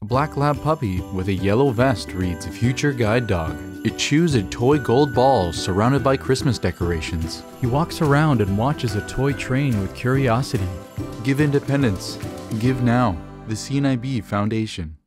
A black lab puppy with a yellow vest reads Future Guide Dog. It chews a toy gold ball surrounded by Christmas decorations. He walks around and watches a toy train with curiosity. Give independence. Give now. The CNIB Foundation.